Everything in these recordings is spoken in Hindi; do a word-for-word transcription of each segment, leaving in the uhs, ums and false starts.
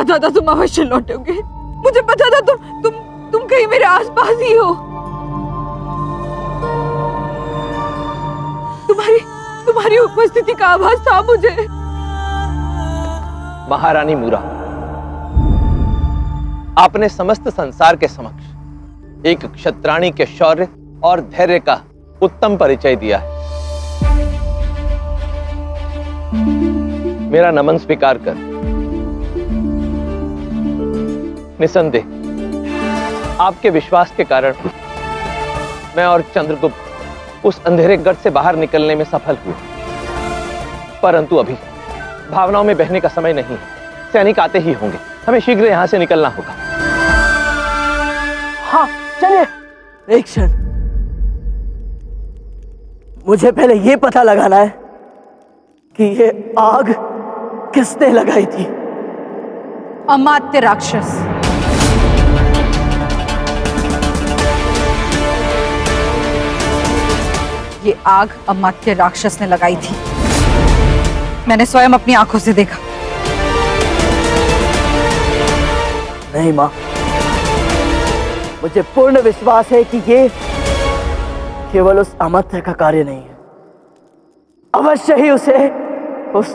पता था तुम अवश्य लौटोगे। मुझे पता था तुम तुम तुम कहीं मेरे आसपास ही हो। तुम्हारी तुम्हारी उपस्थिति का आभास था मुझे। महारानी मूरा, आपने समस्त संसार के समक्ष एक क्षत्राणी के शौर्य और धैर्य का उत्तम परिचय दिया है। मेरा नमन स्वीकार कर। निसंदेह आपके विश्वास के कारण मैं और चंद्रगुप्त उस अंधेरे गढ़ से बाहर निकलने में सफल हुए, परंतु अभी भावनाओं में बहने का समय नहीं है। सैनिक आते ही होंगे, हमें शीघ्र यहां से निकलना होगा। हाँ चलिए। एक क्षण, मुझे पहले यह पता लगाना है कि ये आग किसने लगाई थी। अमात्य राक्षस। ये आग अमात्य राक्षस ने लगाई थी। मैंने स्वयं अपनी आंखों से देखा। नहीं मां, मुझे पूर्ण विश्वास है कि ये केवल उस अमात्य का कार्य नहीं है। अवश्य ही उसे उस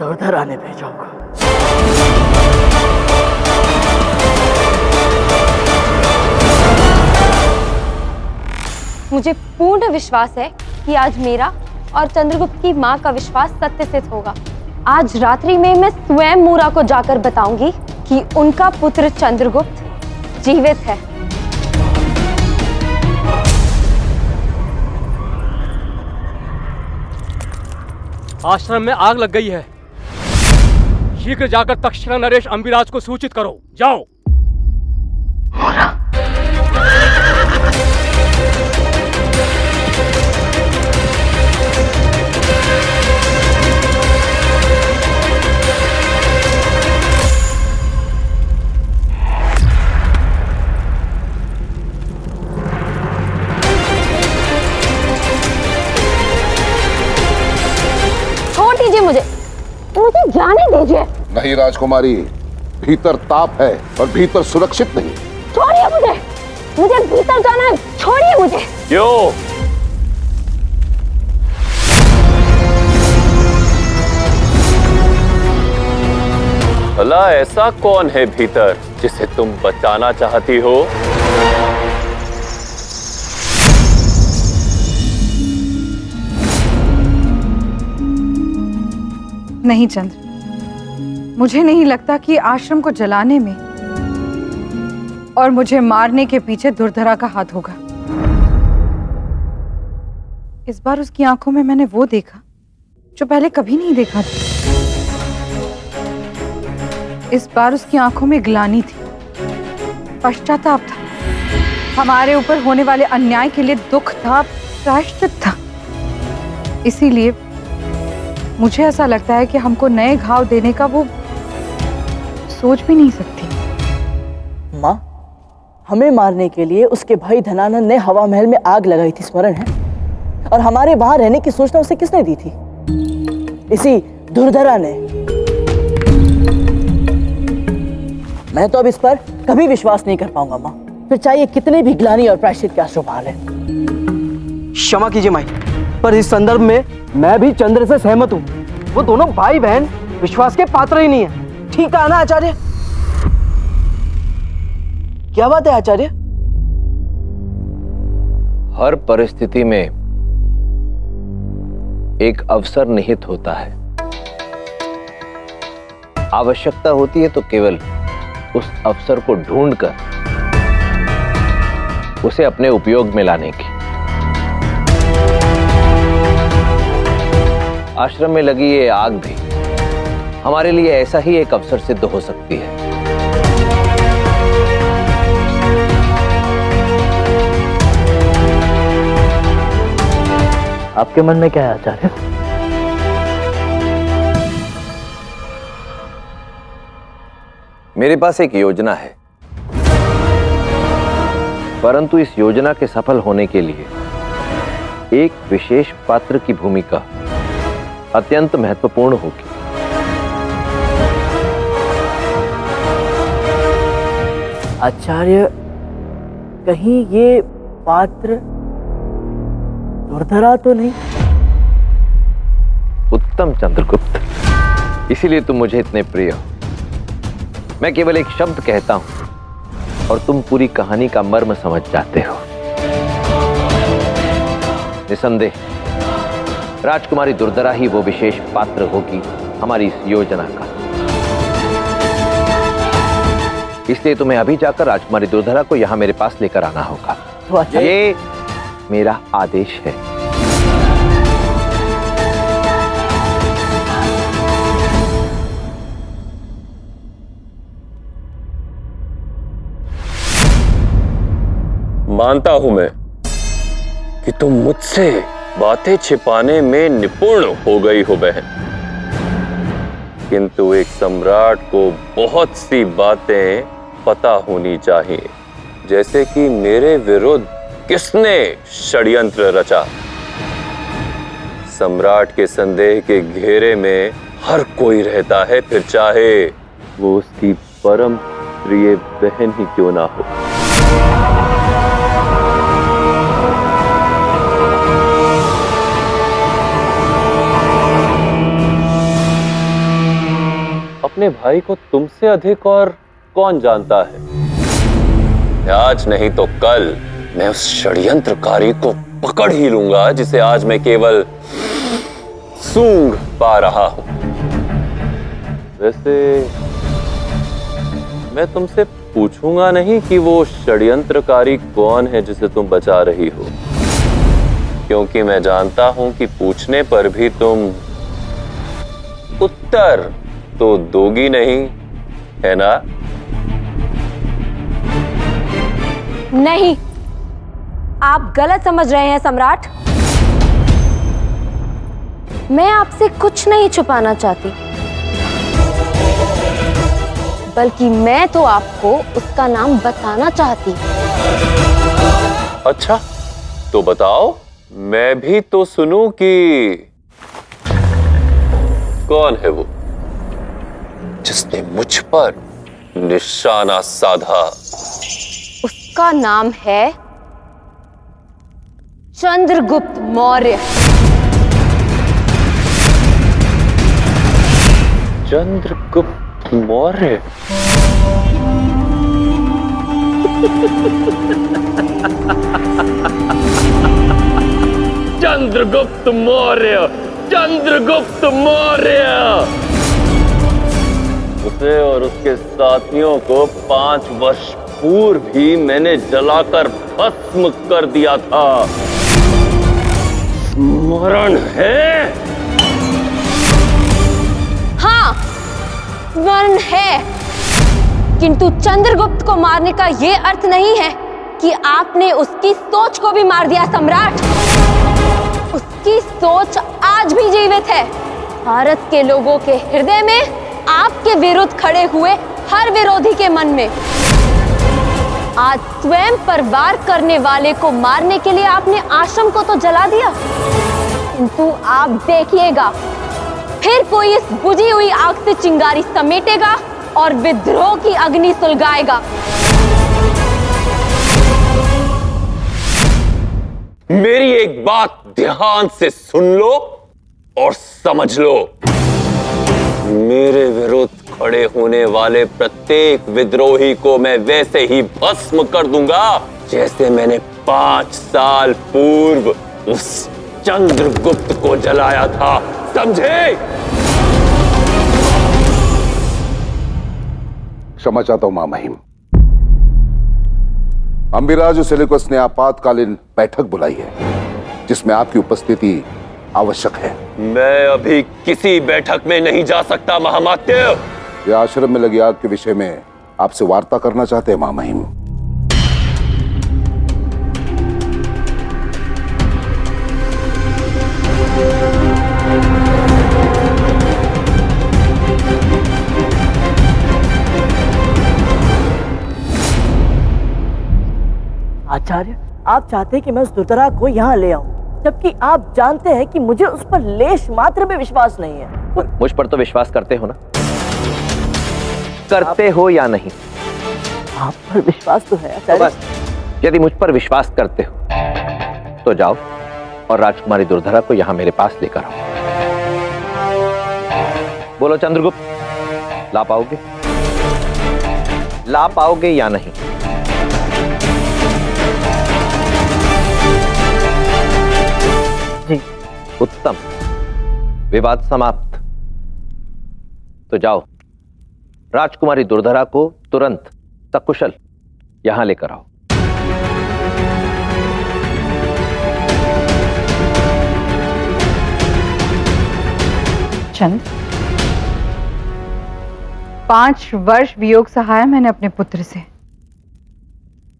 दौड़धर आने भेजा होगा। मुझे पूर्ण विश्वास है कि आज मेरा और चंद्रगुप्त की मां का विश्वास सत्य सिद्ध होगा। आज रात्रि में मैं स्वयं मूरा को जाकर बताऊंगी कि उनका पुत्र चंद्रगुप्त जीवित है। आश्रम में आग लग गई है। शीघ्र जाकर तक्षशिला नरेश अंबिराज को सूचित करो। जाओ। जाने दीजिए। नहीं राजकुमारी, भीतर ताप है और भीतर सुरक्षित नहीं। छोड़िए मुझे, मुझे भीतर जाना है। छोड़िए मुझे। क्यों? भला ऐसा कौन है भीतर जिसे तुम बचाना चाहती हो? नहीं चंद्र, मुझे नहीं लगता कि आश्रम को जलाने में और मुझे मारने के पीछे दुर्धरा का हाथ होगा। इस बार उसकी आंखों में मैंने वो देखा जो पहले कभी नहीं देखा था। इस बार उसकी आंखों में ग्लानि थी, पश्चाताप था, हमारे ऊपर होने वाले अन्याय के लिए दुख था, प्रायश्चित था। इसीलिए मुझे ऐसा लगता है कि हमको नए घाव देने का वो सोच भी नहीं सकती। माँ, हमें मारने के लिए उसके भाई धनानंद ने हवा महल में आग लगाई थी, स्मरण है? और हमारे वहां रहने की सूचना उसे किसने दी थी? इसी दुर्धरा ने। मैं तो अब इस पर कभी विश्वास नहीं कर पाऊंगा माँ, फिर चाहे कितने भी ग्लानि और प्रायश्चित के आंसू बहा लें। क्षमा कीजिए माई, पर इस संदर्भ में मैं भी चंद्र से सहमत हूँ। वो दोनों भाई बहन विश्वास के पात्र ही नहीं है। ठीक है ना आचार्य? क्या बात है आचार्य? हर परिस्थिति में एक अवसर निहित होता है। आवश्यकता होती है तो केवल उस अवसर को ढूंढकर उसे अपने उपयोग में लाने की। आश्रम में लगी ये आग भी हमारे लिए ऐसा ही एक अवसर सिद्ध हो सकती है। आपके मन में क्या है आचार्य? मेरे पास एक योजना है, परंतु इस योजना के सफल होने के लिए एक विशेष पात्र की भूमिका अत्यंत महत्वपूर्ण होगी। आचार्य, कहीं ये पात्र दुर्धरा तो नहीं? उत्तम चंद्रगुप्त, इसीलिए तुम मुझे इतने प्रिय हो। मैं केवल एक शब्द कहता हूं और तुम पूरी कहानी का मर्म समझ जाते हो। निसंदेह राजकुमारी दुर्धरा ही वो विशेष पात्र होगी हमारी इस योजना का। इसलिए तुम्हें अभी जाकर राजकुमारी दुर्धरा को यहाँ मेरे पास लेकर आना होगा। तो ये मेरा आदेश है। मानता हूं मैं कि तुम मुझसे बातें छिपाने में निपुण हो गई हो बहन, किंतु एक सम्राट को बहुत सी बातें पता होनी चाहिए, जैसे कि मेरे विरुद्ध किसने षड्यंत्र रचा। सम्राट के संदेह के घेरे में हर कोई रहता है, फिर चाहे वो उसकी परम प्रिय बहन ही क्यों ना हो। अपने भाई को तुमसे अधिक और कौन जानता है? आज नहीं तो कल मैं उस षड्यंत्रकारी को पकड़ ही लूंगा, जिसे आज मैं केवल सूंघ पा रहा हूं। वैसे मैं तुमसे पूछूंगा नहीं कि वो षड्यंत्रकारी कौन है जिसे तुम बचा रही हो, क्योंकि मैं जानता हूं कि पूछने पर भी तुम उत्तर तो दोगी नहीं, है ना? नहीं, आप गलत समझ रहे हैं सम्राट। मैं आपसे कुछ नहीं छुपाना चाहती, बल्कि मैं तो आपको उसका नाम बताना चाहती। अच्छा, तो बताओ, मैं भी तो सुनूं कि कौन है वो जिसने मुझ पर निशाना साधा। उसका नाम है चंद्रगुप्त मौर्य। चंद्रगुप्त मौर्य? चंद्रगुप्त मौर्य, चंद्रगुप्त मौर्य। उसे और उसके साथियों को पांच वर्ष पूर्व भी मैंने जलाकर भस्म कर दिया था, स्मरण है? हाँ, स्मरण है, किंतु चंद्रगुप्त को मारने का ये अर्थ नहीं है कि आपने उसकी सोच को भी मार दिया सम्राट। उसकी सोच आज भी जीवित है। भारत के लोगों के हृदय में, आपके विरुद्ध खड़े हुए हर विरोधी के मन में। आज स्वयं पर वार करने वाले को मारने के लिए आपने आश्रम को तो जला दिया, किंतु आप देखिएगा, फिर कोई इस बुझी हुई आग से चिंगारी समेटेगा और विद्रोह की अग्नि सुलगाएगा। मेरी एक बात ध्यान से सुन लो और समझ लो, मेरे विरुद्ध खड़े होने वाले प्रत्येक विद्रोही को मैं वैसे ही भस्म कर दूंगा जैसे मैंने पांच साल पूर्व उस चंद्रगुप्त को जलाया था, समझे? क्षमा चाहता हूं मामहिम। अम्बिराज सेल्यूकस ने आपातकालीन बैठक बुलाई है जिसमें आपकी उपस्थिति आवश्यक है। मैं अभी किसी बैठक में नहीं जा सकता महामात्य। यह आश्रम में लगी आग के विषय में आपसे वार्ता करना चाहते हैं महामहिम। आचार्य, आप चाहते हैं कि मैं उस दुर्धरा को यहाँ ले आऊं, जबकि आप जानते हैं कि मुझे उस पर लेश मात्र भी विश्वास नहीं है। मुझ पर तो विश्वास करते हो ना? करते आप... हो या नहीं? आप पर विश्वास तो है आचार्य। बस, यदि मुझ पर विश्वास करते हो तो जाओ और राजकुमारी दुर्धरा को यहाँ मेरे पास लेकर आओ। बोलो चंद्रगुप्त, ला पाओगे ला पाओगे या नहीं? जी। उत्तम, विवाद समाप्त। तो जाओ राजकुमारी दुर्धरा को तुरंत सकुशल यहां लेकर आओ। चंद, पांच वर्ष वियोग सहाय मैंने अपने पुत्र से।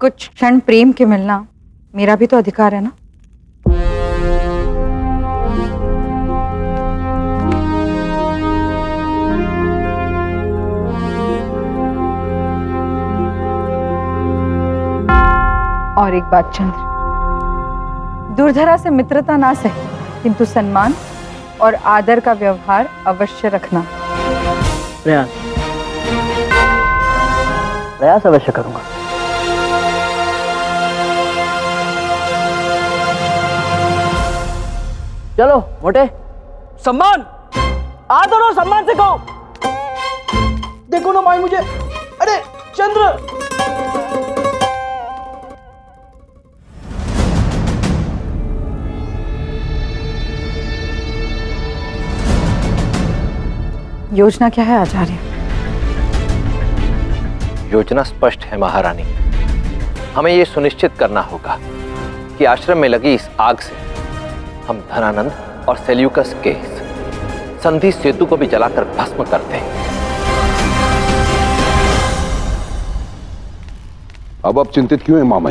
कुछ क्षण प्रेम के मिलना मेरा भी तो अधिकार है ना। और एक बात चंद्र, दुर्धरा से मित्रता ना सही, किंतु सम्मान और आदर का व्यवहार अवश्य रखना। प्रयास प्रयास अवश्य करूंगा। चलो मोटे, सम्मान आदर और सम्मान से कहो। देखो ना माई मुझे, अरे चंद्र। योजना क्या है आचार्य? योजना स्पष्ट है महारानी। हमें यह सुनिश्चित करना होगा कि आश्रम में लगी इस आग से हम धनानंद और सेल्यूकस के संधि सेतु को भी जलाकर भस्म कर दें। अब आप चिंतित क्यों हैं मामा?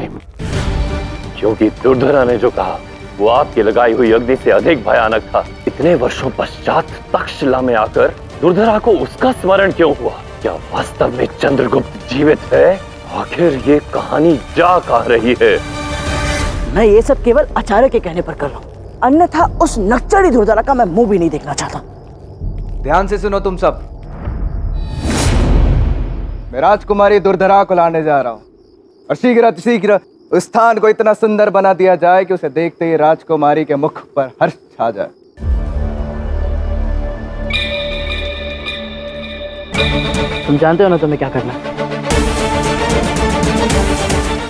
क्योंकि दुर्धरा ने जो कहा वो आपकी लगाई हुई अग्नि से अधिक भयानक था। इतने वर्षों पश्चात तक्षशिला में आकर दुर्धरा को उसका स्मरण क्यों हुआ? क्या वास्तव में चंद्रगुप्त जीवित है? आखिर ये कहानी जा कह रही है? मैं ये सब केवल आचार्य के कहने पर कर रहा हूँ, अन्यथा उस नक्चड़ी दुर्धरा का मैं मुंह भी नहीं देखना चाहता। ध्यान से सुनो तुम सब, मैं राजकुमारी दुर्धरा को लाने जा रहा हूँ और शीघ्र शीघ्र उस स्थान को इतना सुंदर बना दिया जाए कि उसे देखते ही राजकुमारी के मुख पर हर्ष छा जाए। तुम जानते हो ना तुम्हें क्या करना।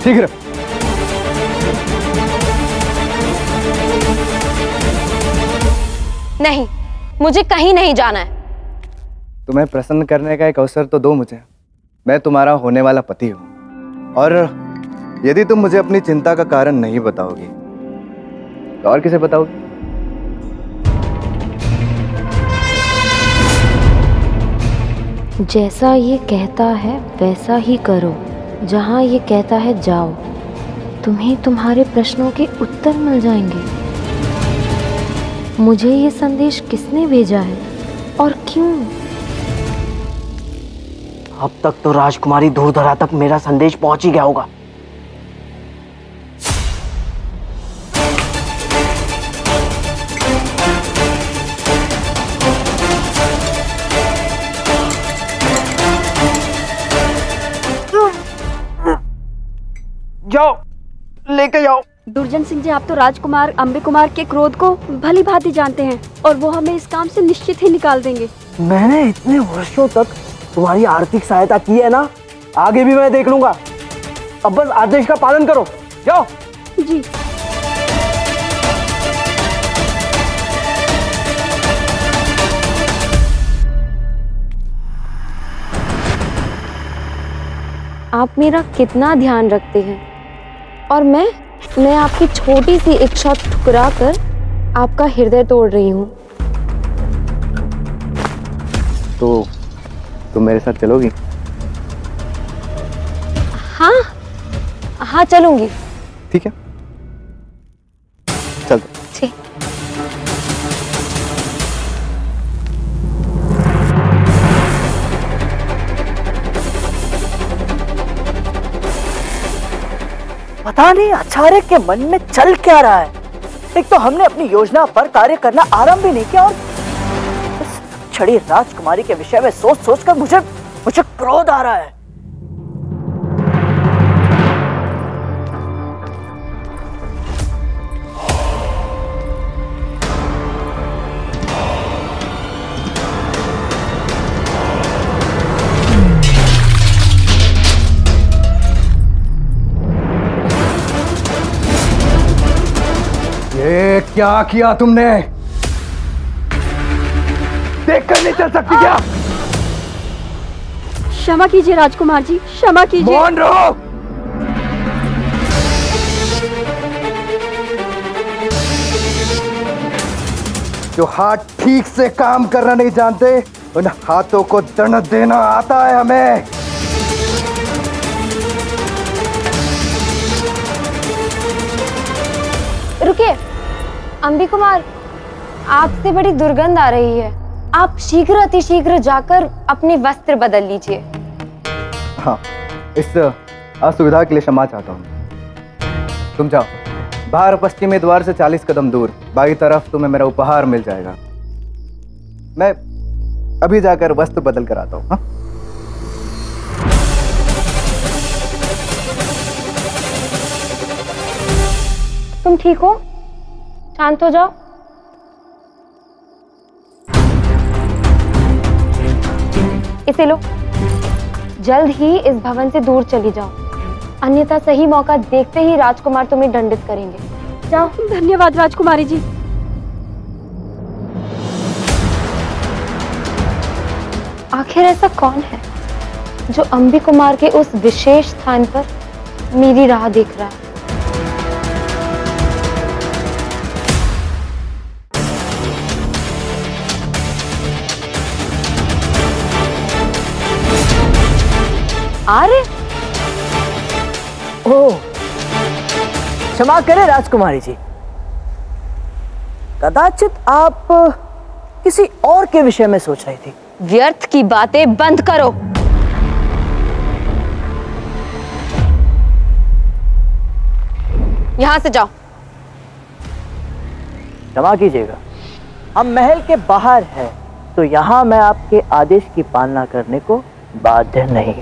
शीघ्र नहीं, मुझे कहीं नहीं जाना है। तुम्हें प्रसन्न करने का एक अवसर तो दो मुझे। मैं तुम्हारा होने वाला पति हूं और यदि तुम मुझे अपनी चिंता का कारण नहीं बताओगी तो और किसे बताओगी? जैसा ये कहता है वैसा ही करो, जहाँ ये कहता है जाओ, तुम्हें तुम्हारे प्रश्नों के उत्तर मिल जाएंगे। मुझे ये संदेश किसने भेजा है और क्यों? अब तक तो राजकुमारी दूरदराज तक मेरा संदेश पहुँच ही गया होगा। जाओ लेके जाओ। दुर्जन सिंह जी, आप तो राजकुमार अम्बे कुमार के क्रोध को भली भांति जानते हैं और वो हमें इस काम से निश्चित ही निकाल देंगे। मैंने इतने वर्षों तक तुम्हारी आर्थिक सहायता की है ना, आगे भी मैं देख लूंगा। अब बस आदेश का पालन करो, जाओ। जी। आप मेरा कितना ध्यान रखते हैं और मैं मैं आपकी छोटी सी इच्छा ठुकरा कर आपका हृदय तोड़ रही हूँ। तो तुम मेरे साथ चलोगी? हाँ हाँ चलूंगी। ठीक है, चल। ठीक। पता नहीं आचार्य के मन में चल क्या रहा है। एक तो हमने अपनी योजना पर कार्य करना आरंभ भी नहीं किया और इस छड़ी राजकुमारी के विषय में सोच सोच कर मुझे मुझे क्रोध आ रहा है। क्या किया तुमने? देखकर नहीं चल सकती क्या? क्षमा कीजिए राजकुमार जी, क्षमा कीजिए। मौन रहो। जो हाथ ठीक से काम करना नहीं जानते, उन हाथों को दंड देना आता है हमें। रुके, अंबी कुमार, आपसे बड़ी दुर्गंध आ रही है। आप शीघ्र अति शीघ्र जाकर अपने वस्त्र बदल लीजिए। हाँ, इस असुविधा के लिए क्षमा चाहता हूँ। तुम जाओ, बाहर पश्चिमी द्वार से चालीस कदम दूर बाई तरफ तुम्हें मेरा उपहार मिल जाएगा। मैं अभी जाकर वस्त्र बदल कर आता हूँ। हाँ? तुम ठीक हो? शांत हो जाओ। इसे लो, जल्द ही इस भवन से दूर चली जाओ, अन्यथा सही मौका देखते ही राजकुमार तुम्हें दंडित करेंगे। जाओ। धन्यवाद राजकुमारी जी। आखिर ऐसा कौन है जो अंबी कुमार के उस विशेष स्थान पर मेरी राह देख रहा है? आरे, ओह, क्षमा करें राजकुमारी जी, कदाचित आप किसी और के विषय में सोच रही थी। व्यर्थ की बातें बंद करो। यहां से जाओ। क्षमा कीजिएगा, हम महल के बाहर हैं, तो यहां मैं आपके आदेश की पालना करने को बाध्य नहीं।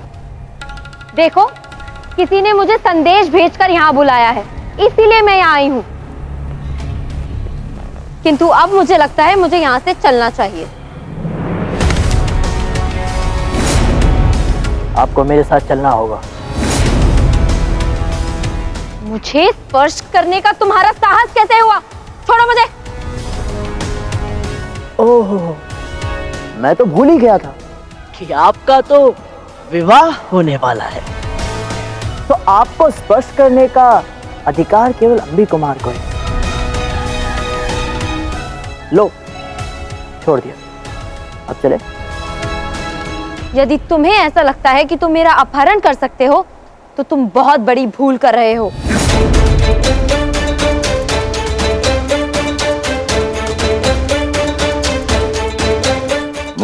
देखो, किसी ने मुझे संदेश भेजकर यहाँ बुलाया है, इसीलिए मैं यहाँ आई हूँ। किंतु अब मुझे लगता है मुझे यहाँ से चलना चाहिए। आपको मेरे साथ चलना होगा। मुझे स्पर्श करने का तुम्हारा साहस कैसे हुआ? छोड़ो मुझे। ओह, मैं तो भूल ही गया था कि आपका तो विवाह होने वाला है, तो आपको स्पर्श करने का अधिकार केवल अंबी कुमार को है। लो, छोड़ दिया। अब चले। यदि तुम्हें ऐसा लगता है कि तुम मेरा अपहरण कर सकते हो, तो तुम बहुत बड़ी भूल कर रहे हो।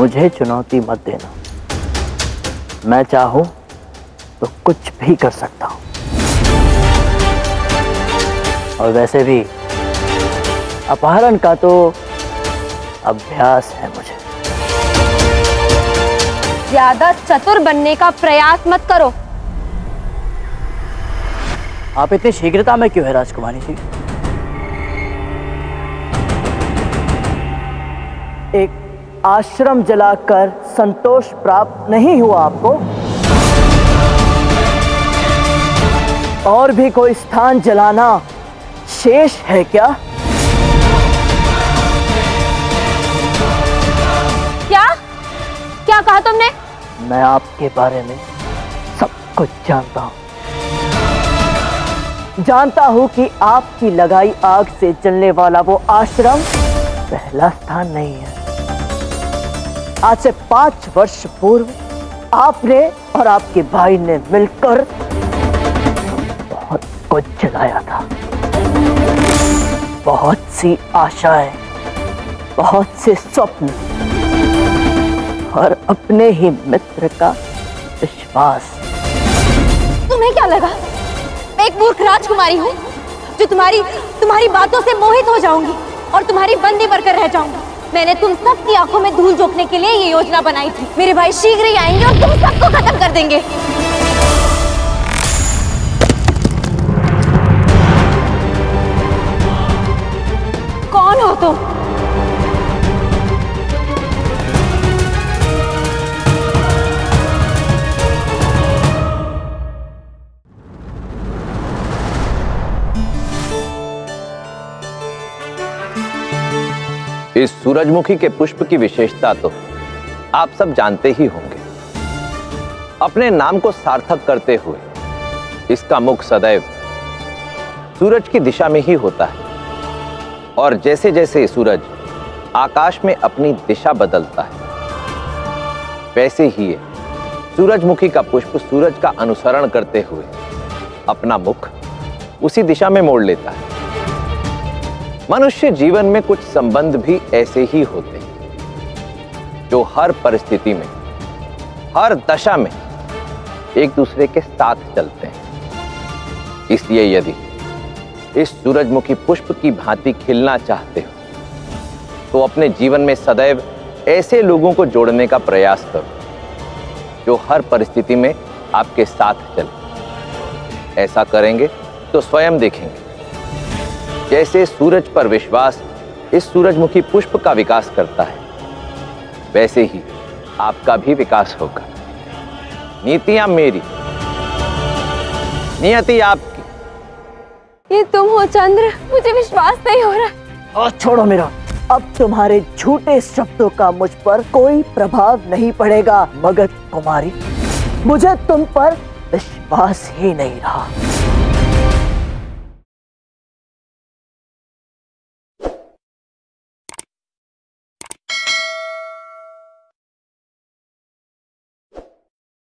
मुझे चुनौती मत देना, मैं चाहूं तो कुछ भी कर सकता हूं, और वैसे भी अपहरण का तो अभ्यास है मुझे। ज्यादा चतुर बनने का प्रयास मत करो। आप इतनी शीघ्रता में क्यों है राजकुमारी जी? एक आश्रम जलाकर संतोष प्राप्त नहीं हुआ आपको? और भी कोई स्थान जलाना शेष है क्या? क्या क्या कहा तुमने? मैं आपके बारे में सब कुछ जानता हूं। जानता हूं कि आपकी लगाई आग से जलने वाला वो आश्रम पहला स्थान नहीं है। आज से पांच वर्ष पूर्व आपने और आपके भाई ने मिलकर बहुत कुछ जलाया था। बहुत सी आशाएं, बहुत से स्वप्न, और अपने ही मित्र का विश्वास। तुम्हें क्या लगा मैं एक मूर्ख राजकुमारी हूँ जो तुम्हारी तुम्हारी बातों से मोहित हो जाऊंगी और तुम्हारी बंदी बनकर रह जाऊंगी? मैंने तुम सबकी आंखों में धूल झोंकने के लिए ये योजना बनाई थी। मेरे भाई शीघ्र ही आएंगे और तुम सबको खत्म कर देंगे। कौन हो तुम? इस सूरजमुखी के पुष्प की विशेषता तो आप सब जानते ही होंगे। अपने नाम को सार्थक करते हुए इसका मुख सदैव सूरज की दिशा में ही होता है और जैसे जैसे सूरज आकाश में अपनी दिशा बदलता है, वैसे ही सूरजमुखी का पुष्प सूरज का अनुसरण करते हुए अपना मुख उसी दिशा में मोड़ लेता है। मनुष्य जीवन में कुछ संबंध भी ऐसे ही होते हैं जो हर परिस्थिति में, हर दशा में एक दूसरे के साथ चलते हैं। इसलिए यदि इस सूरजमुखी पुष्प की भांति खिलना चाहते हो तो अपने जीवन में सदैव ऐसे लोगों को जोड़ने का प्रयास करो जो हर परिस्थिति में आपके साथ चले। ऐसा करेंगे तो स्वयं देखेंगे जैसे सूरज पर विश्वास इस सूरजमुखी पुष्प का विकास करता है, वैसे ही आपका भी विकास होगा। नीतियां मेरी, नियति आपकी। ये तुम हो चंद्र, मुझे विश्वास नहीं हो रहा। और छोड़ो मेरा, अब तुम्हारे झूठे शब्दों का मुझ पर कोई प्रभाव नहीं पड़ेगा मगध कुमारी। मुझे तुम पर विश्वास ही नहीं रहा।